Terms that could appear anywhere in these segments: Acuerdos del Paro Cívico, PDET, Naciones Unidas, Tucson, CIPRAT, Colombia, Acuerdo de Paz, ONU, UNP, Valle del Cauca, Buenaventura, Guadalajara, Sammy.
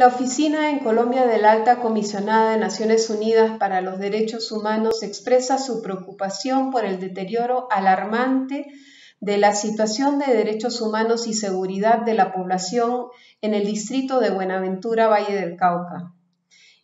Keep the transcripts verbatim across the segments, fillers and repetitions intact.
La Oficina en Colombia de la Alta Comisionada de Naciones Unidas para los Derechos Humanos expresa su preocupación por el deterioro alarmante de la situación de derechos humanos y seguridad de la población en el distrito de Buenaventura, Valle del Cauca.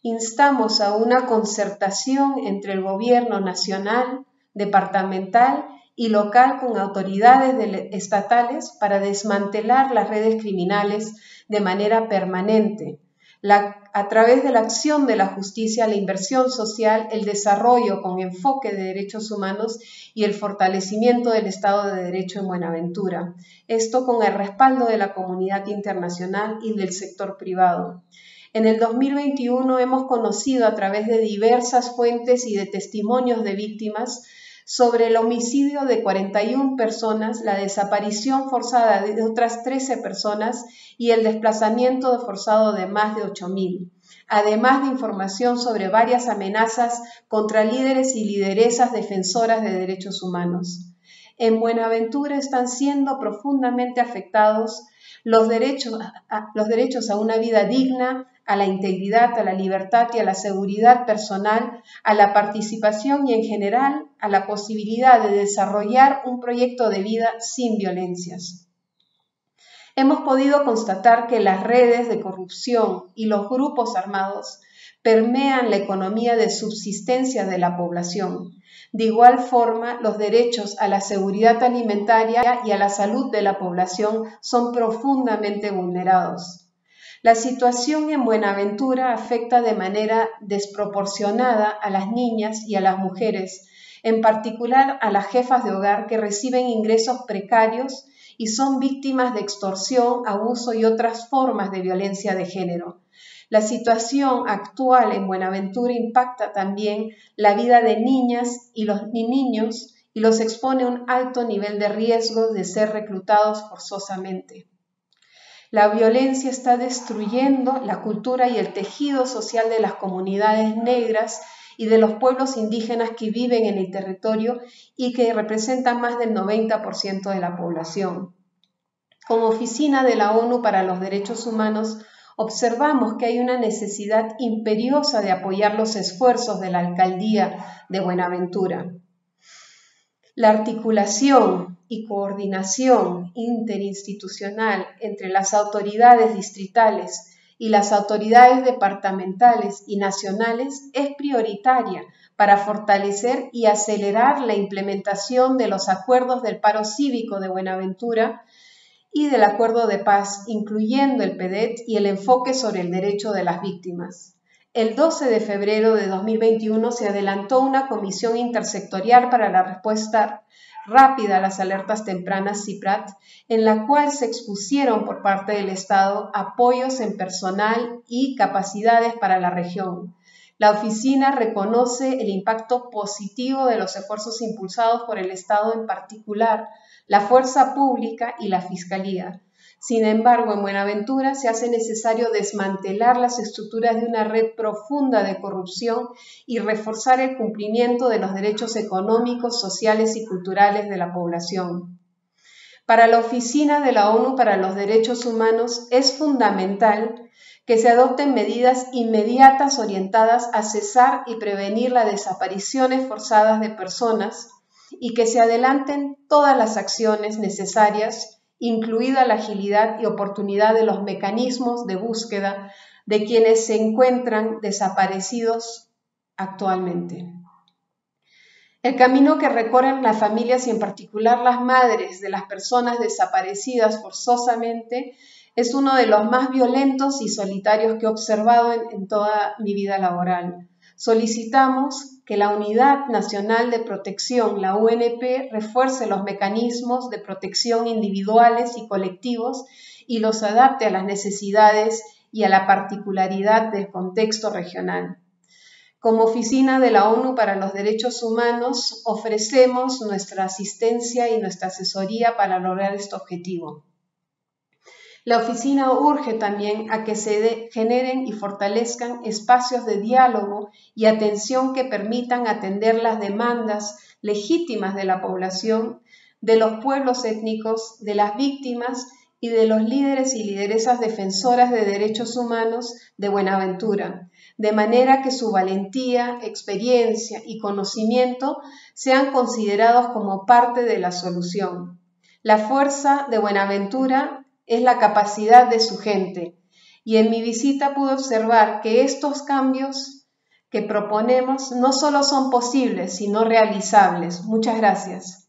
Instamos a una concertación entre el gobierno nacional, departamental y local con autoridades estatales para desmantelar las redes criminales de manera permanente, la, a través de la acción de la justicia, la inversión social, el desarrollo con enfoque de derechos humanos y el fortalecimiento del Estado de Derecho en Buenaventura. Esto con el respaldo de la comunidad internacional y del sector privado. En el dos mil veintiuno hemos conocido a través de diversas fuentes y de testimonios de víctimas sobre el homicidio de cuarenta y una personas, la desaparición forzada de otras trece personas y el desplazamiento forzado de más de ocho mil, además de información sobre varias amenazas contra líderes y lideresas defensoras de derechos humanos. En Buenaventura están siendo profundamente afectados los derechos, los derechos a una vida digna, a la integridad, a la libertad y a la seguridad personal, a la participación y en general a la posibilidad de desarrollar un proyecto de vida sin violencias. Hemos podido constatar que las redes de corrupción y los grupos armados permean la economía de subsistencia de la población. De igual forma, los derechos a la seguridad alimentaria y a la salud de la población son profundamente vulnerados. La situación en Buenaventura afecta de manera desproporcionada a las niñas y a las mujeres, en particular a las jefas de hogar que reciben ingresos precarios y son víctimas de extorsión, abuso y otras formas de violencia de género. La situación actual en Buenaventura impacta también la vida de niñas y los y niños y los expone a un alto nivel de riesgo de ser reclutados forzosamente. La violencia está destruyendo la cultura y el tejido social de las comunidades negras y de los pueblos indígenas que viven en el territorio y que representan más del noventa por ciento de la población. Como Oficina de la ONU para los Derechos Humanos, observamos que hay una necesidad imperiosa de apoyar los esfuerzos de la Alcaldía de Buenaventura. La articulación y coordinación interinstitucional entre las autoridades distritales y las autoridades departamentales y nacionales es prioritaria para fortalecer y acelerar la implementación de los Acuerdos del Paro Cívico de Buenaventura y del Acuerdo de Paz, incluyendo el P D E T y el enfoque sobre el derecho de las víctimas. El doce de febrero de dos mil veintiuno se adelantó una comisión intersectorial para la respuesta rápida a las alertas tempranas CIPRAT, en la cual se expusieron por parte del Estado apoyos en personal y capacidades para la región. La oficina reconoce el impacto positivo de los esfuerzos impulsados por el Estado, en particular la fuerza pública y la fiscalía. Sin embargo, en Buenaventura se hace necesario desmantelar las estructuras de una red profunda de corrupción y reforzar el cumplimiento de los derechos económicos, sociales y culturales de la población. Para la Oficina de la ONU para los Derechos Humanos es fundamental que se adopten medidas inmediatas orientadas a cesar y prevenir las desapariciones forzadas de personas y que se adelanten todas las acciones necesarias, incluida la agilidad y oportunidad de los mecanismos de búsqueda de quienes se encuentran desaparecidos actualmente. El camino que recorren las familias y en particular las madres de las personas desaparecidas forzosamente es uno de los más violentos y solitarios que he observado en, en toda mi vida laboral. Solicitamos que la Unidad Nacional de Protección, la U N P, refuerce los mecanismos de protección individuales y colectivos y los adapte a las necesidades y a la particularidad del contexto regional. Como Oficina de la ONU para los Derechos Humanos, ofrecemos nuestra asistencia y nuestra asesoría para lograr este objetivo. La oficina urge también a que se de, generen y fortalezcan espacios de diálogo y atención que permitan atender las demandas legítimas de la población, de los pueblos étnicos, de las víctimas y de los líderes y lideresas defensoras de derechos humanos de Buenaventura, de manera que su valentía, experiencia y conocimiento sean considerados como parte de la solución. La fuerza de Buenaventura es la capacidad de su gente, y en mi visita pude observar que estos cambios que proponemos no solo son posibles, sino realizables. Muchas gracias.